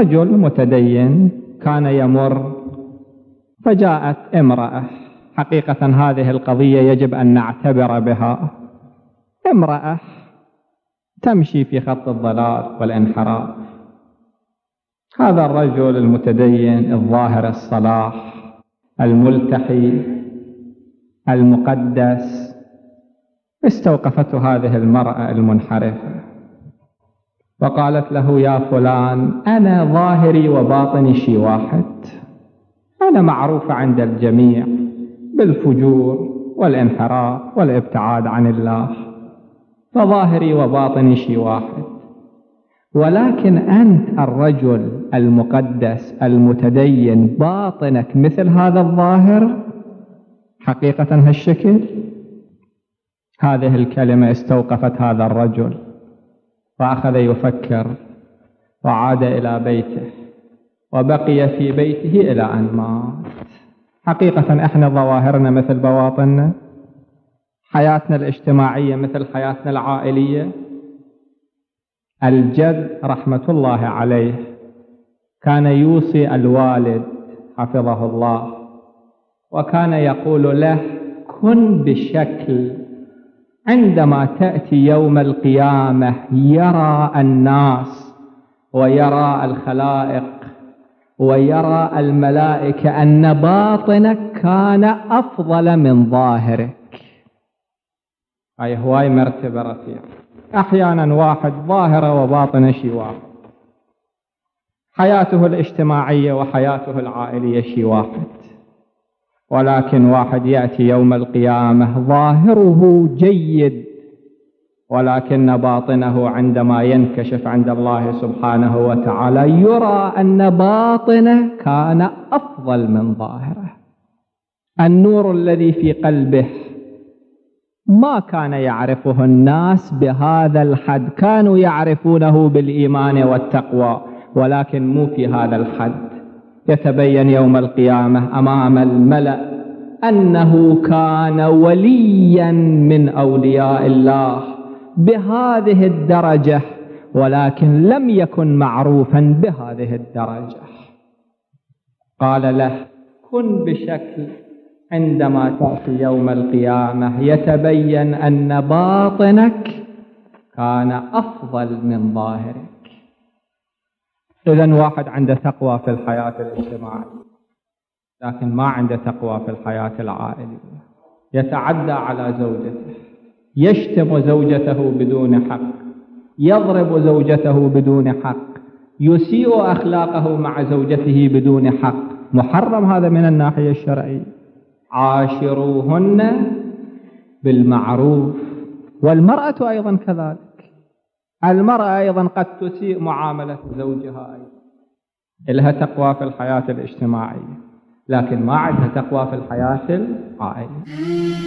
رجل متدين كان يمر فجاءت امرأة. حقيقة هذه القضية يجب أن نعتبر بها. امرأة تمشي في خط الضلال والانحراف. هذا الرجل المتدين الظاهر الصلاح الملتحي المقدس استوقفته هذه المرأة المنحرفة وقالت له: يا فلان، أنا ظاهري وباطني شيء واحد، أنا معروفة عند الجميع بالفجور والانحراف والابتعاد عن الله، فظاهري وباطني شيء واحد، ولكن أنت الرجل المقدس المتدين باطنك مثل هذا الظاهر حقيقة هالشكل. هذه الكلمة استوقفت هذا الرجل فأخذ يفكر وعاد إلى بيته وبقي في بيته إلى أن مات. حقيقة احنا ظواهرنا مثل بواطننا، حياتنا الاجتماعية مثل حياتنا العائلية. الجد رحمة الله عليه كان يوصي الوالد حفظه الله وكان يقول له: كن بشكل عندما تأتي يوم القيامة يرى الناس ويرى الخلائق ويرى الملائكة أن باطنك كان أفضل من ظاهرك. أي هواي مرتبة رفيعة. أحيانا واحد ظاهرة وباطنه شيء واحد، حياته الاجتماعية وحياته العائلية شيء واحد، ولكن واحد يأتي يوم القيامة ظاهره جيد ولكن باطنه عندما ينكشف عند الله سبحانه وتعالى يرى أن باطنه كان أفضل من ظاهره. النور الذي في قلبه ما كان يعرفه الناس بهذا الحد، كانوا يعرفونه بالإيمان والتقوى ولكن مو في هذا الحد. يتبين يوم القيامة أمام الملأ أنه كان وليا من أولياء الله بهذه الدرجة ولكن لم يكن معروفا بهذه الدرجة. قال له: كن بشكل عندما تأتي يوم القيامة يتبين أن باطنك كان أفضل من ظاهرك. إذن واحد عنده تقوى في الحياة الاجتماعية لكن ما عنده تقوى في الحياة العائلية، يتعدى على زوجته، يشتم زوجته بدون حق، يضرب زوجته بدون حق، يسيء أخلاقه مع زوجته بدون حق، محرم هذا من الناحية الشرعية. عاشروهن بالمعروف. والمرأة أيضا كذلك، المرأة أيضا قد تسيء معاملة زوجها، أيضا لها تقوى في الحياة الاجتماعية لكن ما عندها تقوى في الحياة العائلية.